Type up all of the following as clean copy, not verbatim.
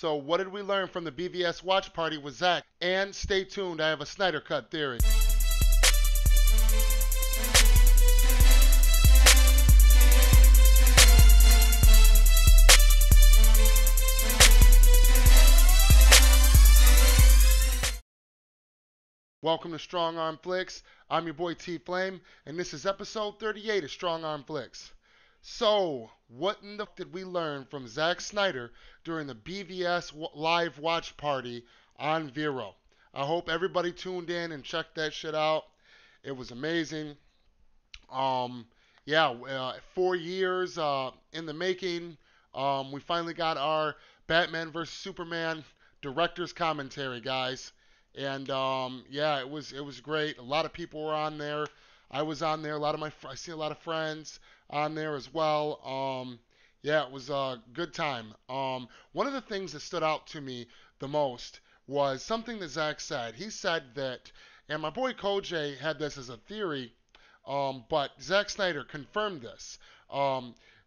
So what did we learn from the BVS watch party with Zack? And stay tuned, I have a Snyder cut theory. Welcome to Strong Arm Flix. I'm your boy T Flame, and this is episode 38 of Strong Arm Flix. So, what in the f did we learn from Zack Snyder during the BVS live watch party on Vero? I hope everybody tuned in and checked that shit out. It was amazing. Yeah, 4 years in the making. We finally got our Batman vs. Superman director's commentary, guys. And yeah, it was great. A lot of people were on there. I was on there. I see a lot of friends on there as well. Yeah, it was a good time. One of the things that stood out to me the most was something that Zack said. He said that, and my boy Kojay had this as a theory, but Zack Snyder confirmed this.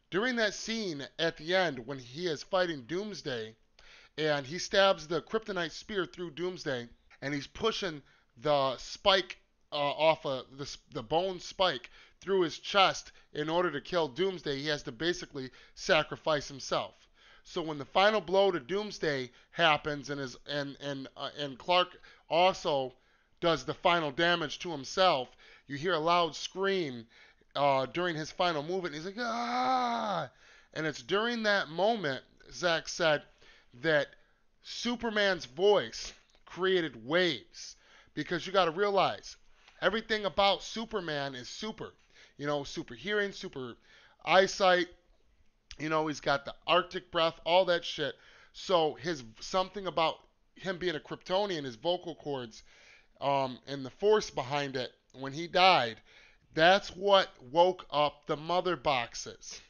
During that scene at the end when he is fighting Doomsday and he stabs the kryptonite spear through Doomsday and he's pushing the spike off of the bone spike through his chest in order to kill Doomsday, he has to basically sacrifice himself. So when the final blow to Doomsday happens and Clark also does the final damage to himself, you hear a loud scream during his final move, and he's like, ah! And it's during that moment, Zack said, that Superman's voice created waves, because you got to realize everything about Superman is super. You know, super hearing, super eyesight. You know, he's got the Arctic breath, all that shit. So something about him being a Kryptonian, his vocal cords, and the force behind it when he died, that's what woke up the mother boxes.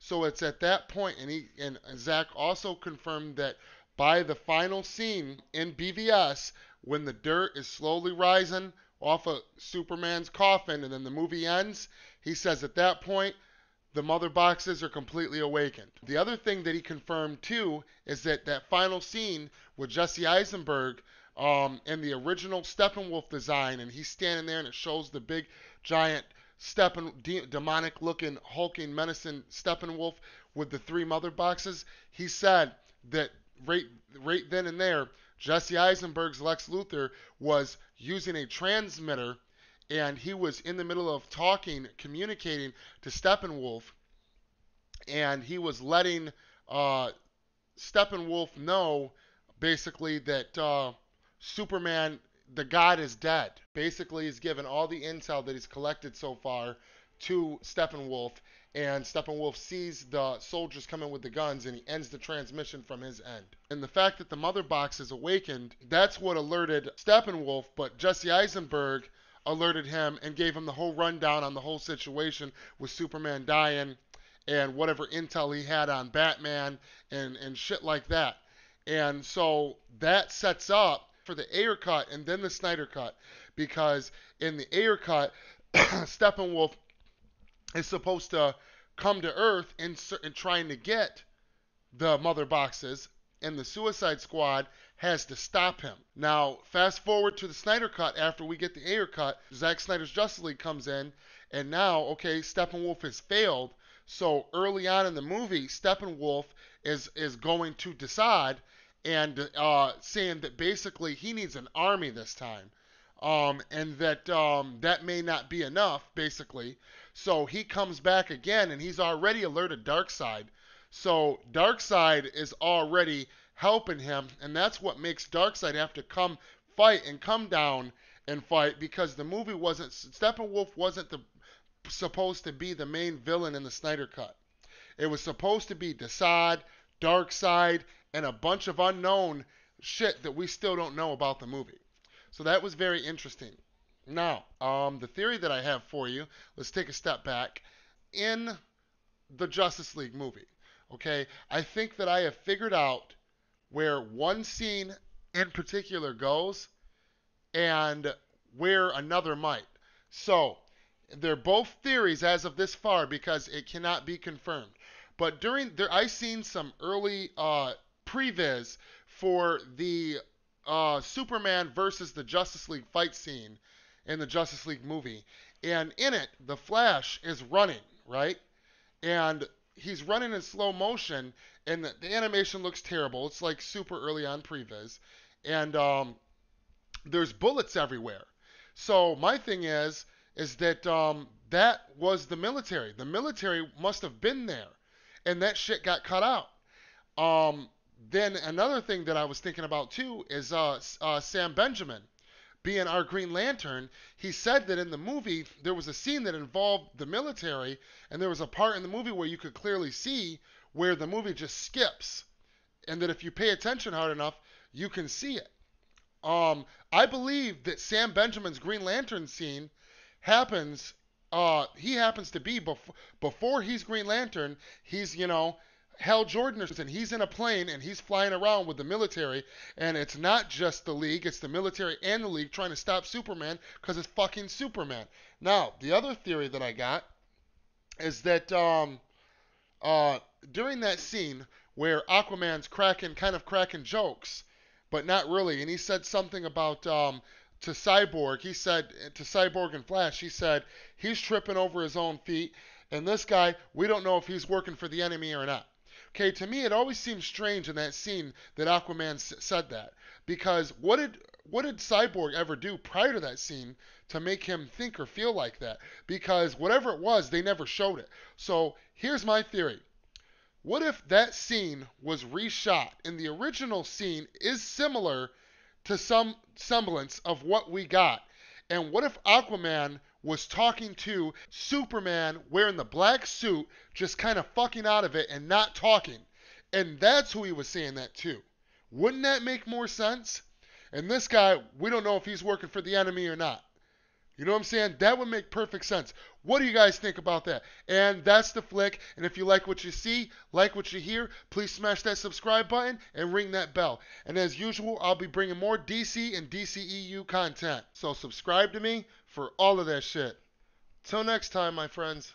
So it's at that point, and Zack also confirmed that by the final scene in BVS, when the dirt is slowly rising off of Superman's coffin, and then the movie ends, he says at that point, the mother boxes are completely awakened. The other thing that he confirmed too is that that final scene with Jesse Eisenberg and the original Steppenwolf design, and he's standing there and it shows the big, giant, demonic-looking, hulking, menacing Steppenwolf with the three mother boxes. He said that right then and there, Jesse Eisenberg's Lex Luthor was using a transmitter, and he was in the middle of talking, communicating to Steppenwolf, and he was letting Steppenwolf know, basically, that Superman, the god, is dead. Basically, he's given all the intel that he's collected so far to Steppenwolf, and Steppenwolf sees the soldiers coming with the guns, and he ends the transmission from his end. And the fact that the mother box is awakened, that's what alerted Steppenwolf, but Jesse Eisenberg alerted him and gave him the whole rundown on the whole situation with Superman dying and whatever intel he had on Batman and shit like that. And so that sets up for the Ayer cut and then the Snyder cut, because in the Ayer cut, Steppenwolf is supposed to come to Earth and trying to get the mother boxes, and the Suicide Squad has to stop him. Now, fast forward to the Snyder cut. After we get the Ayer cut, Zack Snyder's Justice League comes in, and now, okay, Steppenwolf has failed. So early on in the movie, Steppenwolf is going to Desaad and saying that basically he needs an army this time. And that that may not be enough, basically. So he comes back again, and he's already alerted Darkseid. So Darkseid is already helping him, and that's what makes Darkseid have to come fight and come down and fight, because the movie wasn't, Steppenwolf wasn't supposed to be the main villain in the Snyder Cut. It was supposed to be Desaad, Darkseid, and a bunch of unknown shit that we still don't know about the movie. So that was very interesting. Now, the theory that I have for you, let's take a step back. In the Justice League movie, okay, I think that I have figured out where one scene in particular goes and where another might. So they're both theories as of this far because it cannot be confirmed. But I seen some early previs for the Superman versus the Justice League fight scene in the Justice League movie. And in it, the Flash is running, right? And he's running in slow motion, and the animation looks terrible. It's like super early on previs. And there's bullets everywhere. So my thing is that that was the military. The military must have been there, and that shit got cut out. Then another thing that I was thinking about too is Sam Benjamin being our Green Lantern. He said that in the movie there was a scene that involved the military, and there was a part in the movie where you could clearly see where the movie just skips, and that if you pay attention hard enough, you can see it. I believe that Sam Benjamin's Green Lantern scene happens. He happens to be before he's Green Lantern. He's, you know, Hal Jordan, and he's in a plane, and he's flying around with the military, and it's not just the League, it's the military and the League trying to stop Superman because it's fucking Superman. Now, the other theory that I got is that during that scene where Aquaman's kind of cracking jokes, but not really, and he said something about to Cyborg, he said to Cyborg and Flash, he said he's tripping over his own feet, and this guy, we don't know if he's working for the enemy or not. Okay, to me, it always seems strange in that scene that Aquaman said that, because what did Cyborg ever do prior to that scene to make him think or feel like that? Because whatever it was, they never showed it. So here's my theory. What if that scene was reshot and the original scene is similar to some semblance of what we got? And what if Aquaman was talking to Superman wearing the black suit, just kind of fucking out of it and not talking? And that's who he was saying that to. Wouldn't that make more sense? And this guy, we don't know if he's working for the enemy or not. You know what I'm saying? That would make perfect sense. What do you guys think about that? And that's the flick. And if you like what you see, like what you hear, please smash that subscribe button and ring that bell. And as usual, I'll be bringing more DC and DCEU content. So subscribe to me for all of that shit. Till next time, my friends.